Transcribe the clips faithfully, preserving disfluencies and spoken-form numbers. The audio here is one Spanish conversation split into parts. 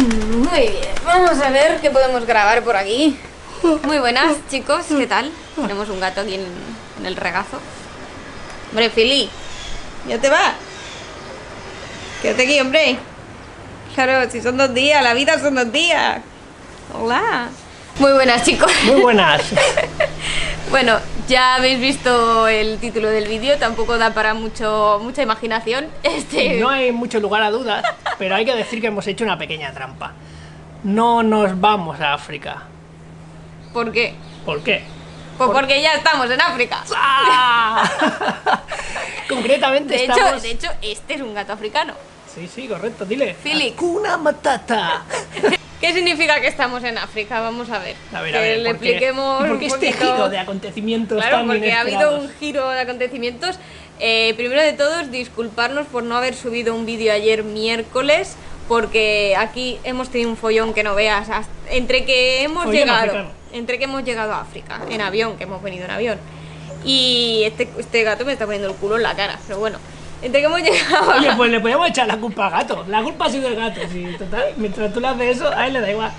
Muy bien, vamos a ver qué podemos grabar por aquí. Muy buenas, chicos, ¿qué tal? Tenemos un gato aquí en, en el regazo. Hombre, Fili, ya te vas. Quédate aquí, hombre. Claro, si son dos días, la vida son dos días. Hola. Muy buenas, chicos. Muy buenas. Bueno, ya habéis visto el título del vídeo, tampoco da para mucho mucha imaginación. Este... No hay mucho lugar a dudas, pero hay que decir que hemos hecho una pequeña trampa. No nos vamos a África. ¿Por qué? ¿Por qué? Pues Por... porque ya estamos en África. ¡Ah! Concretamente de estamos... Hecho, de hecho, este es un gato africano. Sí, sí, correcto, dile. Félix. Akuna Matata. ¿Qué significa que estamos en África? Vamos a ver. A ver, a ver. Que le expliquemos un poquito. Porque este giro de acontecimientos tan inesperados. Claro, porque ha habido un giro de acontecimientos. Eh, primero de todos, disculparnos por no haber subido un vídeo ayer miércoles, porque aquí hemos tenido un follón que no veas. Entre que hemos follón llegado, africano. entre que hemos llegado a África en avión, que hemos venido en avión, y este, este gato me está poniendo el culo en la cara, pero bueno. Entre que hemos llegado. Oye, pues le podemos echar la culpa al gato. La culpa ha sido del gato. Sí, total, mientras tú le haces eso, a él le da igual.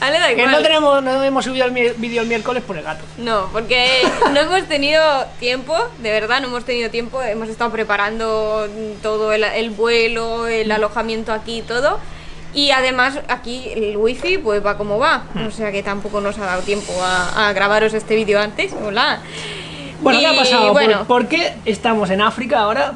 A él le da igual. Que no, tenemos, no hemos subido el vídeo el miércoles por el gato. No, porque no hemos tenido tiempo, de verdad, no hemos tenido tiempo. Hemos estado preparando todo el, el vuelo, el alojamiento aquí y todo. Y además aquí el wifi pues va como va. O sea que tampoco nos ha dado tiempo a, a grabaros este vídeo antes. Hola. Bueno, y, ¿qué ha pasado? Bueno, ¿Por, ¿Por qué estamos en África ahora?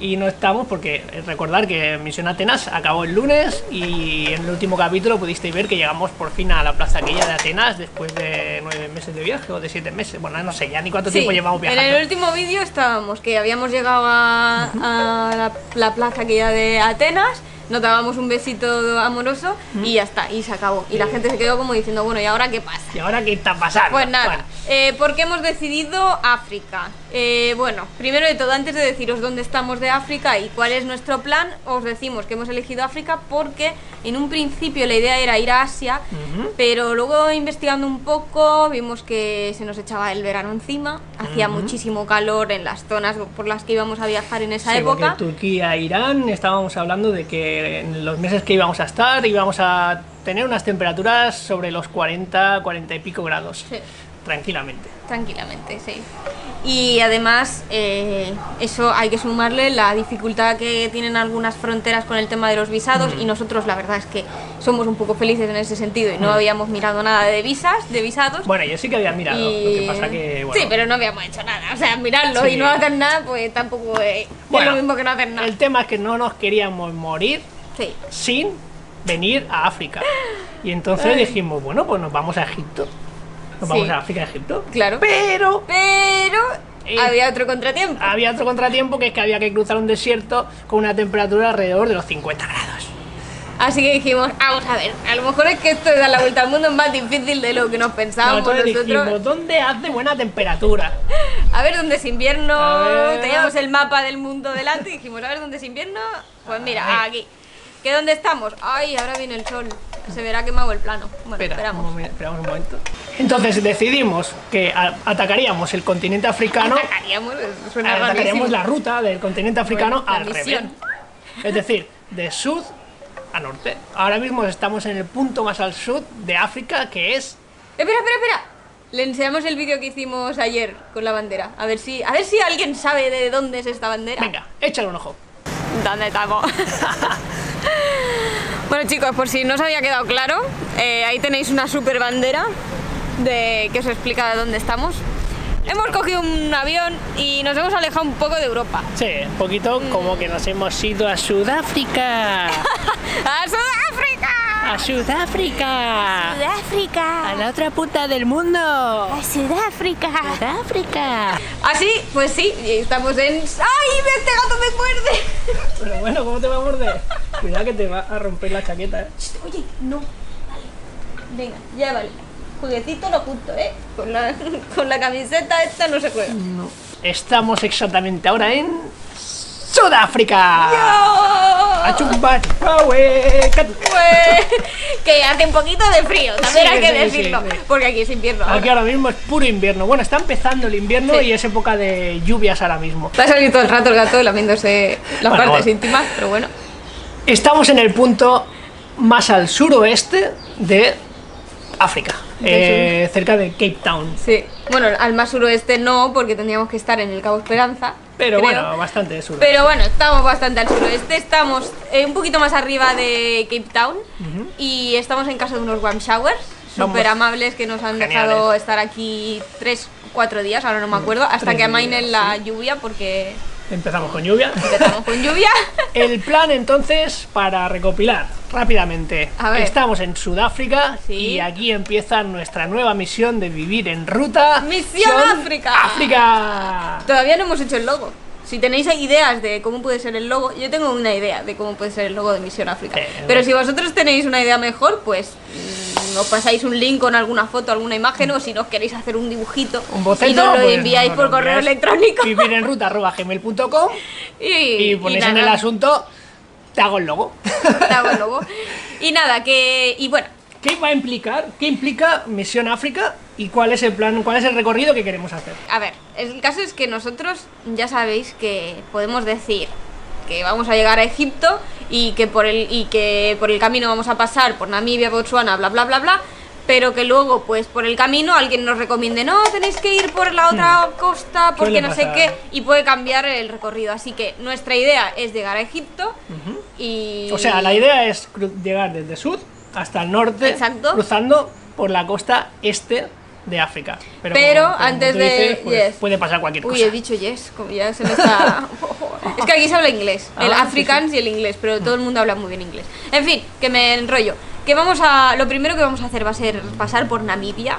Y no estamos porque recordar que Misión Atenas acabó el lunes y en el último capítulo pudisteis ver que llegamos por fin a la plaza aquella de Atenas después de nueve meses de viaje o de siete meses. Bueno, no sé ya ni cuánto sí, tiempo llevamos viajando. En el último vídeo estábamos que habíamos llegado a, a la, la plaza aquella de Atenas, nos dábamos un besito amoroso ¿Mm? y ya está, y se acabó. Y la gente se quedó como diciendo, bueno, ¿y ahora qué pasa? ¿Y ahora qué está pasando? Pues nada. Bueno. Eh, ¿Por qué hemos decidido África? Eh, bueno, primero de todo, antes de deciros dónde estamos de África y cuál es nuestro plan, os decimos que hemos elegido África porque en un principio la idea era ir a Asia, uh-huh. pero luego investigando un poco vimos que se nos echaba el verano encima, hacía uh-huh. muchísimo calor en las zonas por las que íbamos a viajar en esa sí, época. Turquía, Irán, estábamos hablando de que en los meses que íbamos a estar íbamos a tener unas temperaturas sobre los cuarenta, cuarenta y pico grados. Sí. Tranquilamente. Tranquilamente, sí. Y además, eh, eso hay que sumarle la dificultad que tienen algunas fronteras con el tema de los visados mm. y nosotros la verdad es que somos un poco felices en ese sentido y no mm. habíamos mirado nada de visas, de visados. Bueno, yo sí que había mirado, y... lo que pasa que... Bueno. Sí, pero no habíamos hecho nada, o sea, mirarlo sí. y no hacer nada, pues tampoco eh, bueno, es lo mismo que no hacer nada. El tema es que no nos queríamos morir sí. sin venir a África. Y entonces Ay. dijimos, bueno, pues nos vamos a Egipto. Nos vamos sí. a África, Egipto. Claro. Pero. Pero. Eh, había otro contratiempo. Había otro contratiempo que es que había que cruzar un desierto con una temperatura alrededor de los cincuenta grados. Así que dijimos, vamos a ver, a lo mejor es que esto de dar la vuelta al mundo es más difícil de lo que nos pensábamos no, nosotros. Dijimos, ¿dónde hace buena temperatura? A ver dónde es invierno. Ver... Teníamos el mapa del mundo delante y dijimos, a ver dónde es invierno. Pues mira, aquí. ¿Qué dónde estamos? Ay, ahora viene el sol. Se verá quemado el plano. Bueno, Espera, esperamos. Un momento, esperamos un momento. Entonces decidimos que atacaríamos el continente africano. Atacaríamos, suena atacaríamos la ruta del continente africano bueno, al revés. Es decir, de sur a norte. Ahora mismo estamos en el punto más al sur de África que es. Espera, espera, espera. Le enseñamos el vídeo que hicimos ayer con la bandera. A ver si, a ver si alguien sabe de dónde es esta bandera. Venga, échale un ojo. ¿Dónde estamos? Bueno chicos, por si no os había quedado claro, eh, ahí tenéis una super bandera de, que os explica de dónde estamos. Hemos cogido un avión y nos hemos alejado un poco de Europa. Sí, un poquito mm. como que nos hemos ido a Sudáfrica. ¡A Sudáfrica! ¡A Sudáfrica! ¡A Sudáfrica! ¡A la otra punta del mundo! ¡A Sudáfrica! ¡A Sudáfrica! Así, pues sí, estamos en... ¡Ay, este gato me muerde! Pero bueno, ¿cómo te va a morder? Cuidado que te va a romper la chaqueta, ¿eh? Oye, no. Vale. Venga, ya vale. Juguetito no junto, ¿eh? Con la, con la camiseta esta no se juega. No. Estamos exactamente ahora en Sudáfrica. ¡Yo! Que hace un poquito de frío, también sí, hay que sí, decirlo, sí, sí. porque aquí es invierno. Aquí ahora. ahora mismo es puro invierno. Bueno, está empezando el invierno sí. y es época de lluvias ahora mismo. Está saliendo todo el rato el gato lamiéndose las bueno, partes bueno. íntimas, pero bueno. Estamos en el punto más al suroeste de África, eh, cerca de Cape Town. Sí, bueno, al más suroeste no, porque tendríamos que estar en el Cabo Esperanza. Pero creo. Bueno, bastante sur. Pero bueno, estamos bastante al suroeste, estamos eh, un poquito más arriba de Cape Town, uh-huh. y estamos en casa de unos warm showers súper amables que nos han Geniales. dejado estar aquí tres, cuatro días, ahora no me acuerdo, hasta que amainen la sí. lluvia, porque... Empezamos con lluvia. Empezamos con lluvia. El plan, entonces, para recopilar rápidamente. Estamos en Sudáfrica, sí. y aquí empieza nuestra nueva misión de Vivir en Ruta. ¡Misión África! ¡África! Todavía no hemos hecho el logo. Si tenéis ideas de cómo puede ser el logo, yo tengo una idea de cómo puede ser el logo de Misión África. Eh, Pero bueno. si vosotros tenéis una idea mejor, pues... os pasáis un link con alguna foto, alguna imagen, o si nos queréis hacer un dibujito, un boceto, y nos lo enviáis pues no, no, por correo electrónico vivir en ruta arroba gmail punto com y, y ponéis y en el asunto te hago el logo. Te hago el logo. Y nada, que... y bueno, ¿qué va a implicar? ¿Qué implica Misión África? ¿Y cuál es el plan, cuál es el recorrido que queremos hacer? A ver, el caso es que nosotros ya sabéis que podemos decir que vamos a llegar a Egipto y que por el y que por el camino vamos a pasar por Namibia, Botsuana, bla bla bla bla, pero que luego pues por el camino alguien nos recomiende, no, tenéis que ir por la otra costa porque no sé qué, y puede cambiar el recorrido. Así que nuestra idea es llegar a Egipto, uh-huh. y... o sea, la idea es llegar desde sur hasta el norte, Exacto. cruzando por la costa este de África. Pero, pero como, como antes de dices, pues, yes. puede pasar cualquier cosa. Uy, he dicho yes, como ya se me está... Es que aquí se habla inglés, el ah, africans sí, sí. y el inglés, pero todo el mundo habla muy bien inglés. En fin, que me enrollo. Que vamos a, lo primero que vamos a hacer va a ser pasar por Namibia,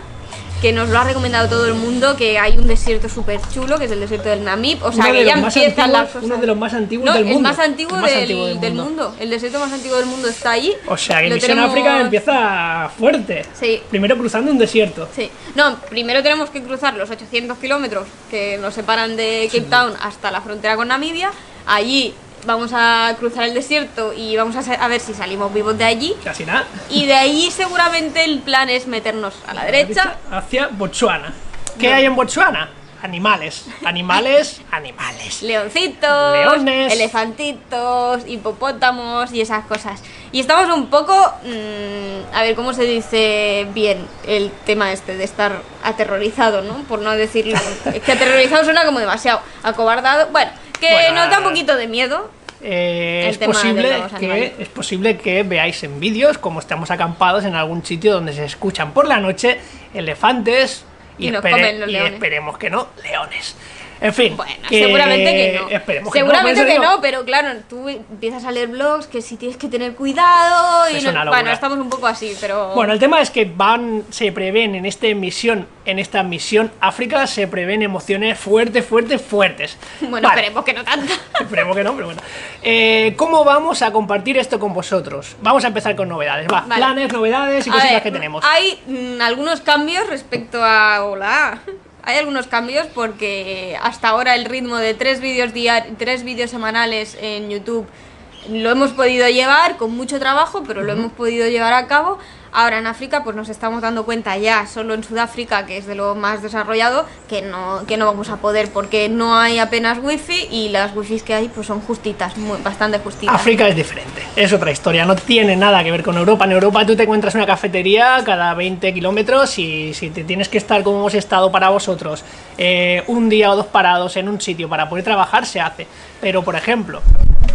que nos lo ha recomendado todo el mundo, que hay un desierto súper chulo, que es el desierto del Namib, o sea, que ya empiezan las cosas. Uno de los más antiguos no, del mundo. El más antiguo, el más del, antiguo del, mundo. del mundo. El desierto más antiguo del mundo está allí. O sea, que Misión tenemos... África empieza fuerte. Sí. Primero cruzando un desierto. Sí. No, primero tenemos que cruzar los ochocientos kilómetros que nos separan de Cape sí. Town hasta la frontera con Namibia. Allí vamos a cruzar el desierto y vamos a, a ver si salimos vivos de allí. Casi nada. Y de allí seguramente el plan es meternos a la derecha hacia Botsuana. ¿Qué no. hay en Botsuana? Animales, animales, animales. Leoncitos, leones, elefantitos, hipopótamos y esas cosas. Y estamos un poco... Mmm, a ver, ¿cómo se dice bien el tema este de estar aterrorizado, no? Por no decirlo... Es que aterrorizado suena como demasiado. Acobardado... Bueno, que bueno, nos da un poquito de miedo. Eh, es, posible que, es posible que veáis en vídeos como estamos acampados en algún sitio donde se escuchan por la noche elefantes... Y, y, nos espere, comen los leones. Y esperemos que no, leones. En fin, bueno, que seguramente que no. Esperemos seguramente que, no, que no, pero claro, tú empiezas a leer blogs que si tienes que tener cuidado y no, bueno, estamos un poco así, pero bueno, el tema es que van, se prevén en esta misión, en esta misión África se prevén emociones fuertes, fuertes, fuertes. Bueno, vale. esperemos que no tanto. Esperemos que no, pero bueno. Eh, ¿Cómo vamos a compartir esto con vosotros? Vamos a empezar con novedades, va. Vale. Planes, novedades y a cositas ver, que tenemos. Hay mmm, algunos cambios respecto a hola. Hay algunos cambios porque hasta ahora el ritmo de tres vídeos diarios, tres vídeos semanales en YouTube lo hemos podido llevar con mucho trabajo, pero lo uh-huh. hemos podido llevar a cabo. Ahora en África pues nos estamos dando cuenta ya, solo en Sudáfrica, que es de lo más desarrollado, que no, que no vamos a poder porque no hay apenas wifi y las wifis que hay pues son justitas, muy, bastante justitas. África es diferente, es otra historia, no tiene nada que ver con Europa. En Europa tú te encuentras una cafetería cada veinte kilómetros y si te tienes que estar como hemos estado para vosotros eh, un día o dos parados en un sitio para poder trabajar se hace. Pero por ejemplo,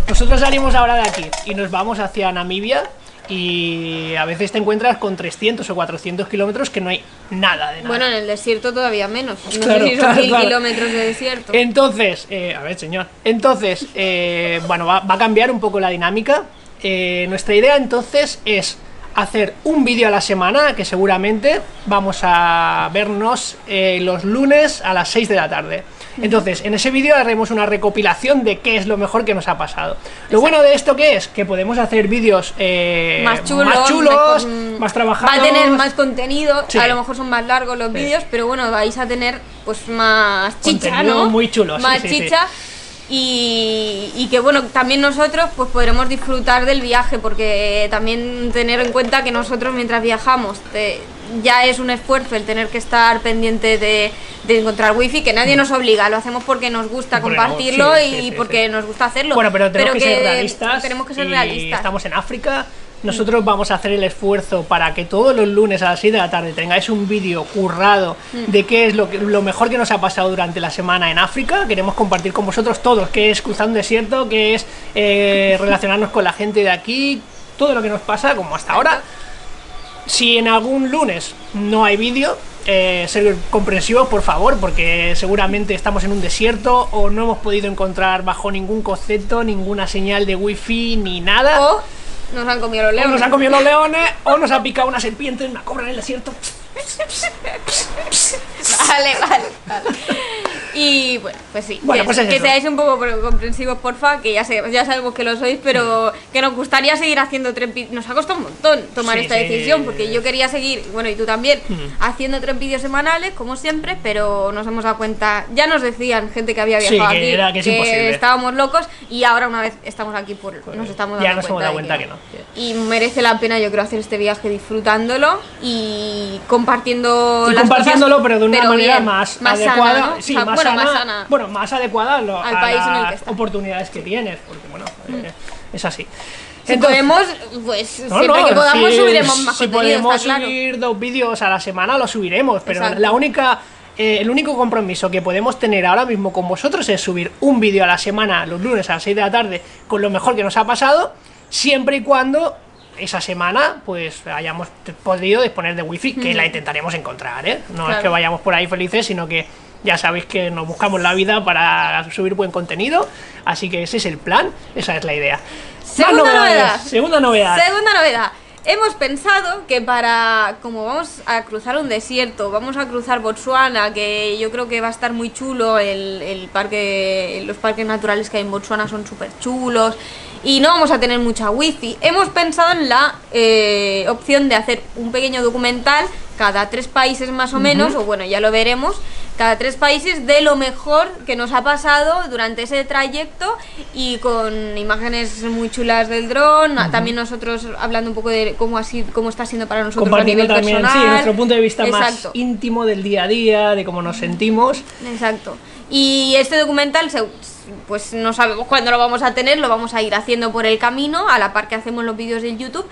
nosotros salimos ahora de aquí y nos vamos hacia Namibia. Y a veces te encuentras con trescientos o cuatrocientos kilómetros que no hay nada de nada. Bueno, en el desierto todavía menos. No claro, sé si son claro, mil claro. kilómetros de desierto. Entonces, eh, a ver señor, entonces, eh, bueno, va, va a cambiar un poco la dinámica. Eh, nuestra idea entonces es hacer un vídeo a la semana, que seguramente vamos a vernos eh, los lunes a las seis de la tarde. Entonces, en ese vídeo haremos una recopilación de qué es lo mejor que nos ha pasado. Lo Exacto. bueno de esto que es que podemos hacer vídeos eh, más chulos, más, chulos, con... más trabajados. Va a tener más contenido, sí. a lo mejor son más largos los sí. vídeos, pero bueno, vais a tener pues más chicha, contenido ¿no? muy chulo. Más sí, sí, chicha. Sí. Y, y que bueno, también nosotros pues podremos disfrutar del viaje, porque también tener en cuenta que nosotros mientras viajamos te, ya es un esfuerzo el tener que estar pendiente de, de encontrar wifi, que nadie nos obliga, lo hacemos porque nos gusta bueno, compartirlo sí, y sí, sí, porque sí. nos gusta hacerlo. Bueno, pero tenemos pero que, que ser realistas. Tenemos que ser y realistas. Estamos en África. Nosotros mm. vamos a hacer el esfuerzo para que todos los lunes a las seis de la tarde tengáis un vídeo currado mm. de qué es lo, que, lo mejor que nos ha pasado durante la semana en África. Queremos compartir con vosotros todos qué es cruzar un desierto, qué es eh, relacionarnos con la gente de aquí, todo lo que nos pasa, como hasta ahora. Si en algún lunes no hay vídeo, eh, ser comprensivos, por favor, porque seguramente estamos en un desierto o no hemos podido encontrar bajo ningún concepto ninguna señal de wifi ni nada. O nos han comido los leones. O nos han comido los leones, o nos ha picado una serpiente, una cobra en el desierto. Vale, vale, vale. Y bueno, pues sí, bueno, pues es que eso. Seáis un poco comprensivos, porfa, que ya, sé, ya sabemos que lo sois, pero que nos gustaría seguir haciendo tres vídeos. Nos ha costado un montón tomar sí, esta sí. decisión, porque yo quería seguir, bueno, y tú también, mm. haciendo tres vídeos semanales, como siempre, pero nos hemos dado cuenta, ya nos decían gente que había viajado sí, que aquí, era, que, es que estábamos locos, y ahora una vez estamos aquí, por, pues nos estamos dando ya nos cuenta, hemos dado cuenta que, que no. Y merece la pena, yo creo, hacer este viaje disfrutándolo y compartiendo y las compartiéndolo, cosas, pero de una pero manera bien, más, más adecuada. Sana, ¿no? Sí, o sea, más bueno, Sana, más sana. Bueno, más adecuada lo, al a país en el que está. Oportunidades que tienes, porque bueno, mm. eh, es así. Si Entonces, podemos, pues no, siempre no, que podamos si, subiremos más si contenido, podemos está subir claro. dos vídeos a la semana, los subiremos, pero Exacto. la única eh, el único compromiso que podemos tener ahora mismo con vosotros es subir un vídeo a la semana, los lunes a las seis de la tarde, con lo mejor que nos ha pasado, siempre y cuando esa semana pues hayamos podido disponer de wifi, mm. que la intentaremos encontrar, ¿eh? No claro. es que vayamos por ahí felices, sino que ya sabéis que nos buscamos la vida para subir buen contenido, así que ese es el plan, esa es la idea. Segunda novedad. Segunda novedad. Segunda novedad. Hemos pensado que para, como vamos a cruzar un desierto, vamos a cruzar Botsuana, que yo creo que va a estar muy chulo, el, el parque, los parques naturales que hay en Botsuana son súper chulos, y no vamos a tener mucha wifi. Hemos pensado en la eh, opción de hacer un pequeño documental cada tres países más o menos, uh-huh. o bueno, ya lo veremos, cada tres países de lo mejor que nos ha pasado durante ese trayecto, y con imágenes muy chulas del dron, uh-huh. también nosotros hablando un poco de cómo, así, cómo está siendo para nosotros a nivel también, personal. Sí, nuestro punto de vista Exacto. más íntimo del día a día, de cómo nos sentimos. Exacto. Y este documental, pues no sabemos cuándo lo vamos a tener, lo vamos a ir haciendo por el camino, a la par que hacemos los vídeos del YouTube.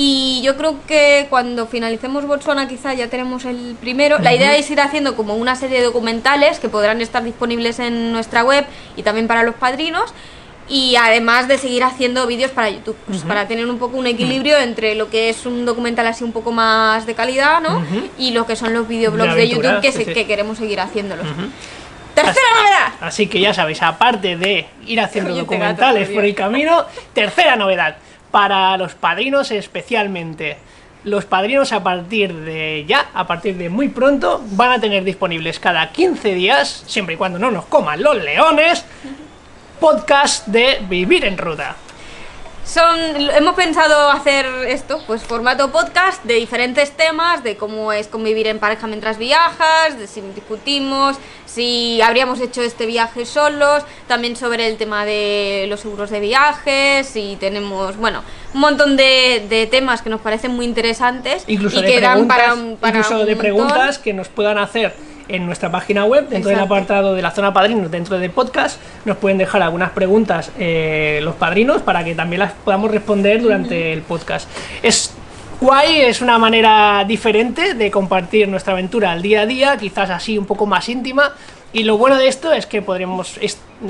Y yo creo que cuando finalicemos Botsuana quizá ya tenemos el primero. Uh-huh. La idea es ir haciendo como una serie de documentales que podrán estar disponibles en nuestra web y también para los padrinos. Y además de seguir haciendo vídeos para YouTube, pues uh-huh. para tener un poco un equilibrio entre lo que es un documental así un poco más de calidad, ¿no? Uh-huh. Y lo que son los videoblogs de, de YouTube que, se, sí. que queremos seguir haciéndolos. Uh-huh. Tercera así, novedad. Así que ya sabéis, aparte de ir haciendo Oye, documentales por el camino, tercera novedad para los padrinos especialmente. Los padrinos a partir de ya, a partir de muy pronto, van a tener disponibles cada quince días, siempre y cuando no nos coman los leones, podcast de Vivir en Ruta. Son, hemos pensado hacer esto, pues formato podcast de diferentes temas, de cómo es convivir en pareja mientras viajas, de si discutimos, si habríamos hecho este viaje solos, también sobre el tema de los seguros de viajes, si tenemos, bueno, un montón de, de temas que nos parecen muy interesantes. Incluso y que dan para, para incluso de preguntas que nos puedan hacer en nuestra página web, dentro Exacto. del apartado de la zona padrinos, dentro del podcast, nos pueden dejar algunas preguntas eh, los padrinos para que también las podamos responder durante mm-hmm. el podcast. Es guay, es una manera diferente de compartir nuestra aventura al día a día, quizás así un poco más íntima. Y lo bueno de esto es que podremos,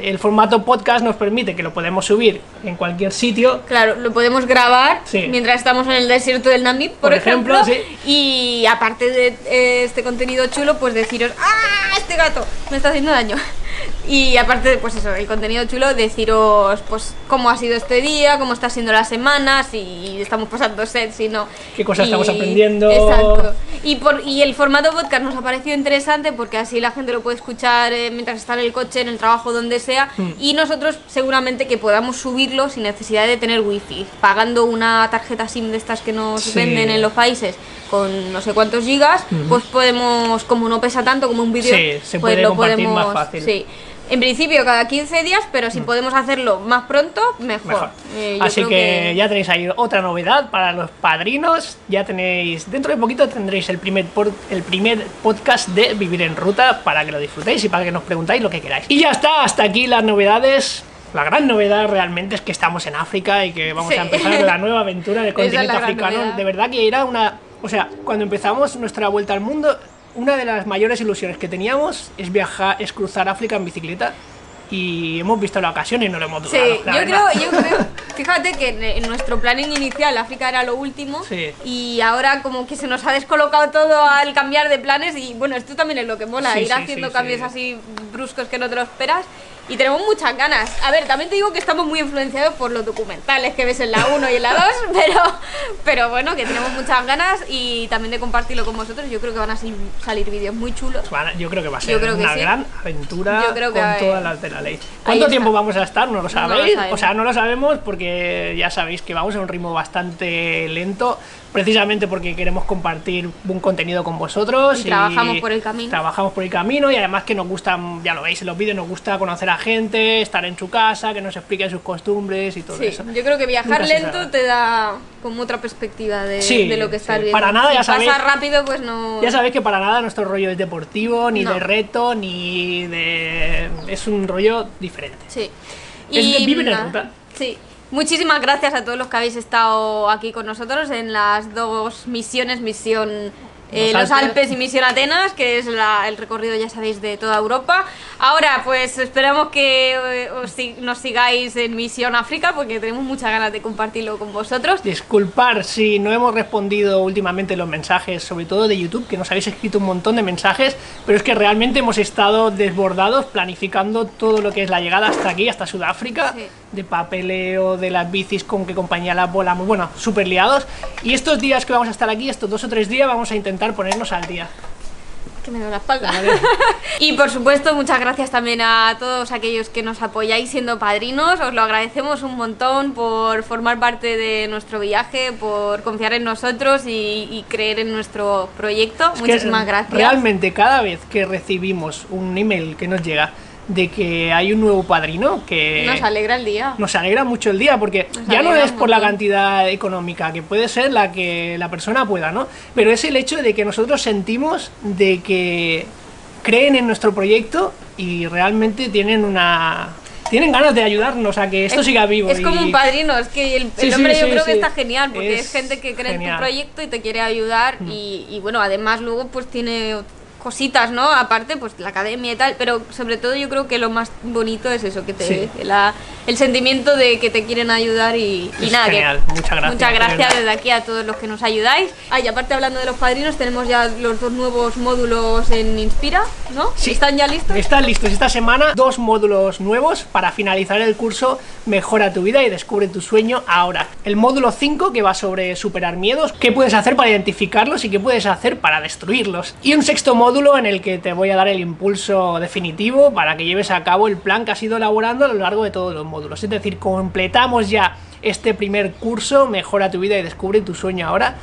el formato podcast nos permite que lo podemos subir en cualquier sitio. Claro, lo podemos grabar sí. mientras estamos en el desierto del Namib, por, por ejemplo, ejemplo sí. y aparte de eh, este contenido chulo, pues deciros, ¡ah, este gato me está haciendo daño! Y aparte de, pues eso, el contenido chulo, deciros pues cómo ha sido este día, cómo está siendo la semana, si estamos pasando sed, si no. Qué cosas y, estamos aprendiendo. Exacto. Y, por, y el formato podcast nos ha parecido interesante porque así la gente lo puede escuchar eh, mientras está en el coche, en el trabajo, donde sea. Mm. Y nosotros seguramente que podamos subirlo sin necesidad de tener wifi, pagando una tarjeta SIM de estas que nos sí. venden en los países con no sé cuántos gigas, mm. pues podemos, como no pesa tanto como un vídeo, sí, se puede pues lo podemos más fácil. Sí. En principio cada quince días, pero si podemos hacerlo más pronto, mejor. mejor. Eh, Así que, que ya tenéis ahí otra novedad para los padrinos. Ya tenéis, dentro de poquito tendréis el primer, por, el primer podcast de Vivir en Ruta para que lo disfrutéis y para que nos preguntáis lo que queráis. Y ya está, hasta aquí las novedades La gran novedad realmente es que estamos en África y que vamos sí. a empezar la nueva aventura del continente africano. De verdad que era una... O sea, cuando empezamos nuestra vuelta al mundo, una de las mayores ilusiones que teníamos es viajar, es cruzar África en bicicleta. Y hemos visto la ocasión y no lo hemos dudado. Sí, yo creo, yo creo, fíjate que en nuestro planning inicial África era lo último sí. y ahora como que se nos ha descolocado todo al cambiar de planes. Y bueno, esto también es lo que mola, sí, ir sí, haciendo sí, cambios sí. así bruscos que no te lo esperas. Y tenemos muchas ganas. A ver, también te digo que estamos muy influenciados por los documentales que ves en la uno y en la dos, pero, pero bueno, que tenemos muchas ganas y también de compartirlo con vosotros. Yo creo que van a salir vídeos muy chulos. Yo creo que va a ser una sí. gran aventura yo creo que con todas las de la ley. ¿Cuánto tiempo vamos a estar? No lo sabéis. No lo o sea, no lo sabemos porque ya sabéis que vamos a un ritmo bastante lento, precisamente porque queremos compartir un contenido con vosotros y, y trabajamos por el camino trabajamos por el camino y además que nos gustan, ya lo veis en los vídeos, nos gusta conocer a gente, estar en su casa, que nos expliquen sus costumbres y todo sí, eso. Yo creo que viajar Nunca lento te da como otra perspectiva de, sí, de lo que estás sí. viendo. Para nada, si ya sabéis, pasa rápido, pues no... Ya sabéis que para nada nuestro rollo es deportivo, ni no. de reto, ni de... es un rollo diferente. Sí. Es y... de vivir en ruta. Sí. Muchísimas gracias a todos los que habéis estado aquí con nosotros en las dos misiones, misión eh, Los Alpes y misión Atenas, que es la, el recorrido, ya sabéis, de toda Europa. Ahora, pues esperamos que eh, os, nos sigáis en Misión África, porque tenemos muchas ganas de compartirlo con vosotros. Disculpar si no hemos respondido últimamente los mensajes, sobre todo de YouTube, que nos habéis escrito un montón de mensajes, pero es que realmente hemos estado desbordados planificando todo lo que es la llegada hasta aquí, hasta Sudáfrica. Sí. De papeleo, de las bicis, con qué compañía las volamos, bueno, súper liados. Y estos días que vamos a estar aquí, estos dos o tres días, vamos a intentar ponernos al día. Que me duele la espalda. Vale. Y por supuesto, muchas gracias también a todos aquellos que nos apoyáis siendo padrinos. Os lo agradecemos un montón por formar parte de nuestro viaje, por confiar en nosotros y, y creer en nuestro proyecto. Es Muchísimas gracias. Realmente, cada vez que recibimos un email que nos llega de que hay un nuevo padrino, que nos alegra el día, nos alegra mucho el día, porque nos ya no es por la cantidad económica, que puede ser la que la persona pueda, ¿no? Pero es el hecho de que nosotros sentimos de que creen en nuestro proyecto y realmente tienen una... tienen ganas de ayudarnos a que esto es, siga vivo. Es como y... un padrino, es que el, sí, el hombre sí, yo sí, creo sí. que está genial, porque es, es gente que cree genial. en tu proyecto y te quiere ayudar. Mm. y, y bueno, además luego pues tiene... cositas, ¿no? Aparte, pues la academia y tal, pero sobre todo yo creo que lo más bonito es eso, que te sí. la, el sentimiento de que te quieren ayudar y, y nada, genial. Que muchas gracias, muchas gracias desde aquí a todos los que nos ayudáis. Ah, y aparte, hablando de los padrinos, tenemos ya los dos nuevos módulos en Inspira, ¿no? Sí. ¿Están ya listos? Están listos esta semana, dos módulos nuevos para finalizar el curso Mejora tu vida y descubre tu sueño ahora. El módulo cinco, que va sobre superar miedos, qué puedes hacer para identificarlos y qué puedes hacer para destruirlos. Y un sexto módulo en el que te voy a dar el impulso definitivo para que lleves a cabo el plan que has ido elaborando a lo largo de todos los módulos. Es decir, completamos ya este primer curso, Mejora tu vida y descubre tu sueño ahora.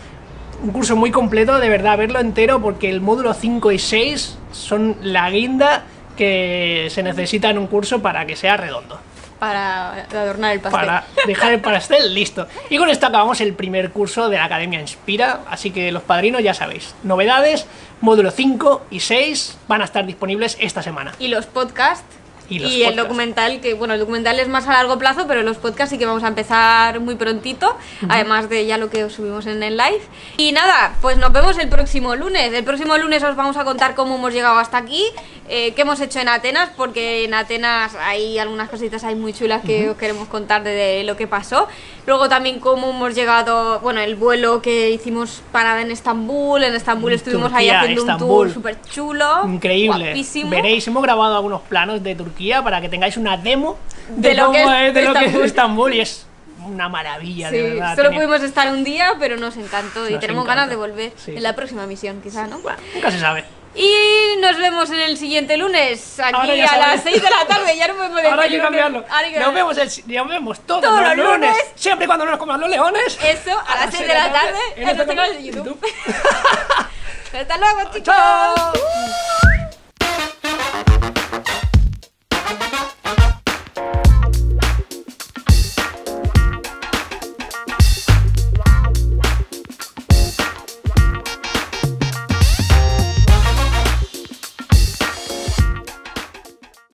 Un curso muy completo, de verdad, verlo entero, porque el módulo cinco y seis son la guinda que se necesita en un curso para que sea redondo. Para adornar el pastel. Para dejar el pastel listo. Y con esto acabamos el primer curso de la Academia Inspira. Así que los padrinos ya sabéis. Novedades, módulo cinco y seis van a estar disponibles esta semana. Y los podcasts. Y, los y el documental, que bueno, el documental es más a largo plazo, pero los podcasts sí que vamos a empezar muy prontito, uh-huh. además de ya lo que os subimos en el live. Y nada, pues nos vemos el próximo lunes. El próximo lunes os vamos a contar cómo hemos llegado hasta aquí, eh, qué hemos hecho en Atenas, porque en Atenas hay algunas cositas ahí muy chulas que uh-huh. os queremos contar de, de lo que pasó. Luego también cómo hemos llegado, bueno, el vuelo que hicimos parada en Estambul. En Estambul estuvimos Turquía, ahí haciendo Estambul. un tour súper chulo. Increíble. Guapísimo. Veréis, hemos grabado algunos planos de Turquía para que tengáis una demo de, de, lo, que es, de lo que es Estambul, y es una maravilla, sí, de verdad. Solo tener... pudimos estar un día, pero nos encantó nos y tenemos encanta. ganas de volver sí. en la próxima misión, quizá, ¿no? Bueno, nunca se sabe. Y nos vemos en el siguiente lunes, aquí a las seis de la tarde, ya no podemos decir. Ahora hay que cambiarlo. Nos vemos, el, nos vemos todos, todos los lunes, lunes, siempre cuando nos coman los leones. Eso, a, a las seis de la tarde, en nuestro canal de YouTube. Hasta luego, chicos. Chao.